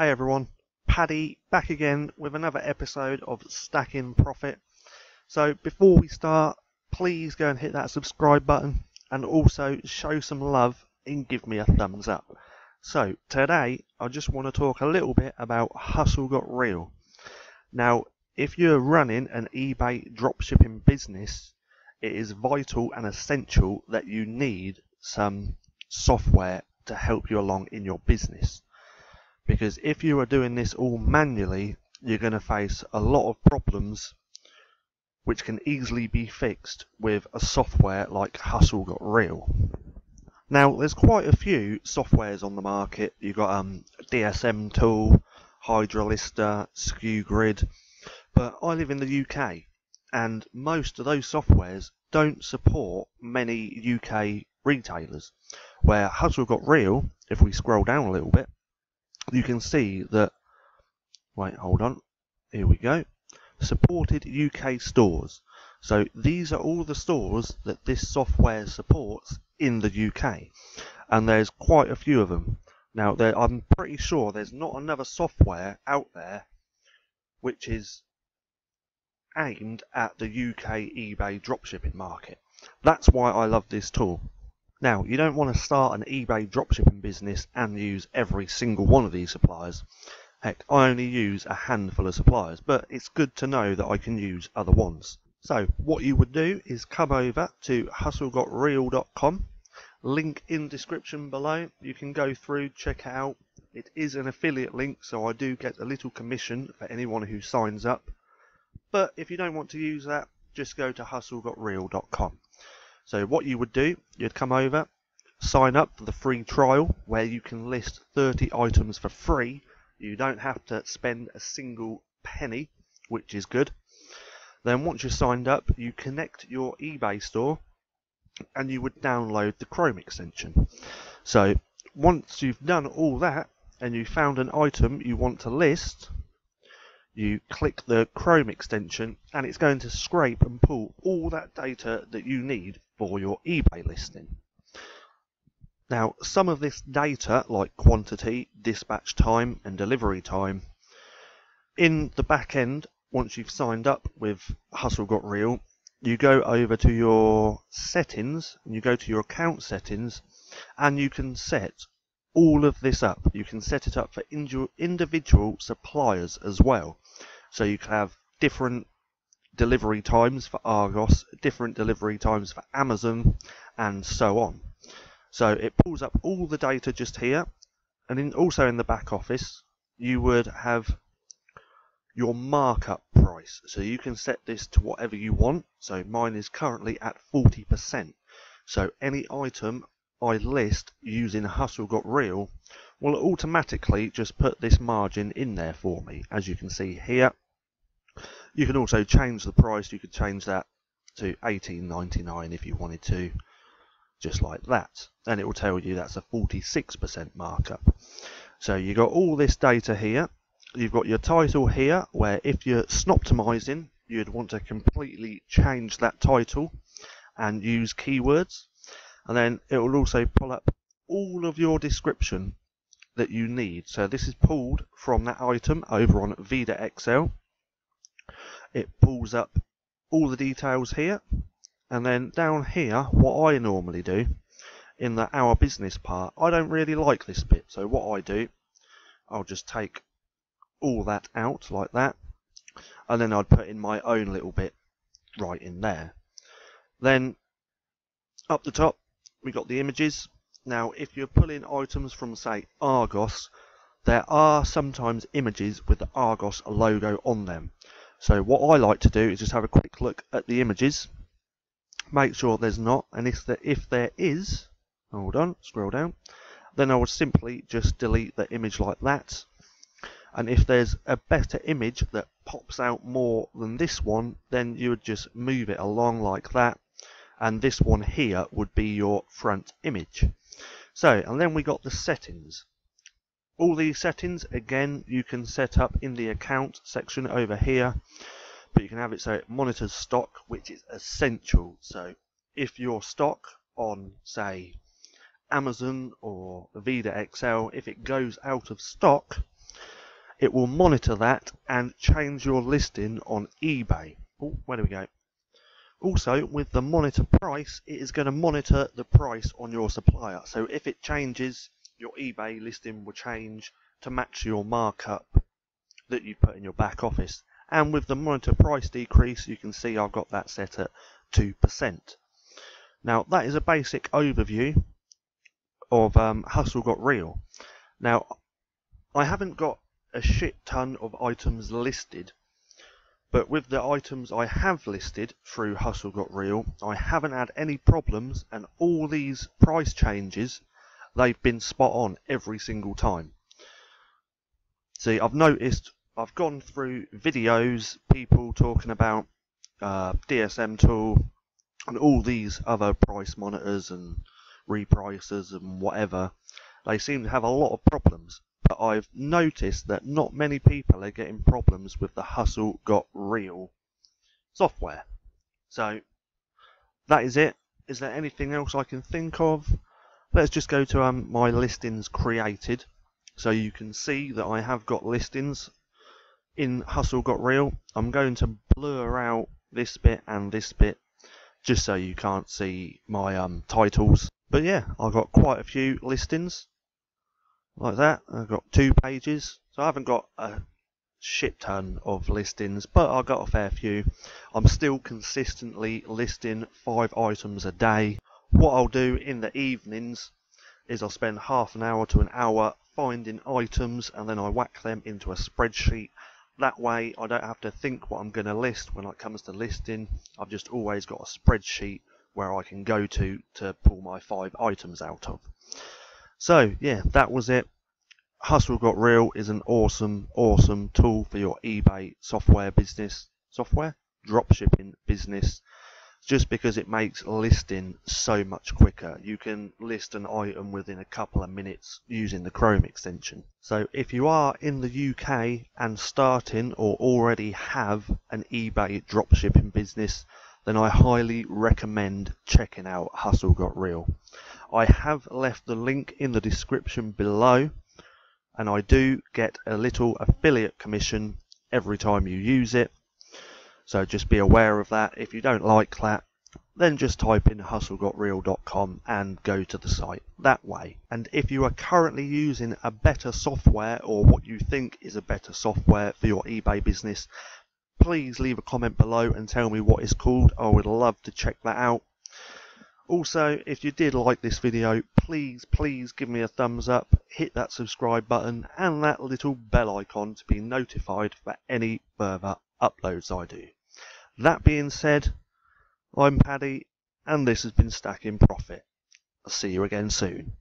Hey everyone, Paddy back again with another episode of Stacking Profit. So before we start, please go and hit that subscribe button and also show some love and give me a thumbs up. So today I just want to talk a little bit about Hustle Got Real. Now if you're running an eBay dropshipping business, it is vital and essential that you need some software to help you along in your business, because if you are doing this all manually, you're going to face a lot of problems which can easily be fixed with a software like Hustle Got Real. Now there's quite a few softwares on the market. You've got DSM Tool, Hydrolister, Skew Grid, but I live in the UK and most of those softwares don't support many UK retailers, where Hustle Got Real, if we scroll down a little bit, you can see that, wait, hold on, here we go, supported UK stores. So these are all the stores that this software supports in the UK, and there's quite a few of them. Now I'm pretty sure there's not another software out there which is aimed at the UK eBay dropshipping market. That's why I love this tool. Now you don't want to start an eBay dropshipping business and use every single one of these suppliers. Heck, I only use a handful of suppliers, but it's good to know that I can use other ones. So what you would do is come over to hustlegotreal.com, link in description below. You can go through, check it out. It is an affiliate link, so I do get a little commission for anyone who signs up. But if you don't want to use that, just go to hustlegotreal.com. So what you would do, you'd come over, sign up for the free trial where you can list 30 items for free. You don't have to spend a single penny, which is good. Then once you're signed up, you connect your eBay store and you would download the Chrome extension. So once you've done all that and you found an item you want to list, you click the Chrome extension and it's going to scrape and pull all that data that you need for your eBay listing. Now some of this data, like quantity, dispatch time and delivery time, in the back end, once you've signed up with Hustle Got Real, you go over to your settings and you go to your account settings and you can set all of this up. You can set it up for individual suppliers as well, so you can have different delivery times for Argos, different delivery times for Amazon, and so on. So it pulls up all the data just here, and also in the back office you would have your markup price, so you can set this to whatever you want. So mine is currently at 40%, so any item I list using Hustle Got Real will automatically just put this margin in there for me, as you can see here. You can also change the price. You could change that to $18.99 if you wanted to, just like that, and it will tell you that's a 46% markup. So you got all this data here. You've got your title here, where if you're snoptimizing, you'd want to completely change that title and use keywords. And then it will also pull up all of your description that you need. So this is pulled from that item over on Vida XL. It pulls up all the details here, and then down here, what I normally do in the Our Business part, I don't really like this bit. So what I do, I'll just take all that out like that, and then I'd put in my own little bit right in there. Then up the top, we got the images. Now if you're pulling items from, say, Argos, there are sometimes images with the Argos logo on them. So what I like to do is just have a quick look at the images, make sure there's not, and if there is, hold on, scroll down, then I would simply just delete the image like that. And if there's a better image that pops out more than this one, then you would just move it along like that, and this one here would be your front image. So, and then we got the settings. All these settings, again, you can set up in the account section over here, but you can have it so it monitors stock, which is essential. So if your stock on, say, Amazon or Vida XL, if it goes out of stock, It will monitor that and change your listing on eBay. Oh, where do we go? Also, with the monitor price, it is going to monitor the price on your supplier. So if it changes, your eBay listing will change to match your markup that you put in your back office. And with the monitor price decrease, you can see I've got that set at 2%. Now, that is a basic overview of Hustle Got Real. Now, I haven't got a shit ton of items listed, but with the items I have listed through Hustle Got Real, I haven't had any problems, and all these price changes, they've been spot on every single time. See, I've noticed, I've gone through videos, people talking about DSM Tool and all these other price monitors and reprices and whatever. They seem to have a lot of problems, but I've noticed that not many people are getting problems with the Hustle Got Real software. So that is it. Is there anything else I can think of? Let's just go to my listings created, so you can see that I have got listings in Hustle Got Real. I'm going to blur out this bit and this bit just so you can't see my titles. But yeah, I've got quite a few listings. Like that, I've got 2 pages, so I haven't got a shit ton of listings, but I've got a fair few. I'm still consistently listing 5 items a day. What I'll do in the evenings is I'll spend half an hour to an hour finding items, and then I whack them into a spreadsheet. That way I don't have to think what I'm going to list when it comes to listing. I've just always got a spreadsheet where I can go to pull my 5 items out of. So yeah, that was it. Hustle Got Real is an awesome tool for your eBay dropshipping business, just because it makes listing so much quicker. You can list an item within a couple of minutes using the Chrome extension. So if you are in the UK and starting or already have an eBay dropshipping business, then I highly recommend checking out Hustle Got Real. I have left the link in the description below, and I do get a little affiliate commission every time you use it, so just be aware of that. If you don't like that, then just type in hustlegotreal.com and go to the site that way. And if you are currently using a better software, or what you think is a better software for your eBay business, please leave a comment below and tell me what it's called. I would love to check that out. Also, if you did like this video, please give me a thumbs up, hit that subscribe button and that little bell icon to be notified for any further uploads I do. That being said, I'm Paddy and this has been Stacking Profit. I'll see you again soon.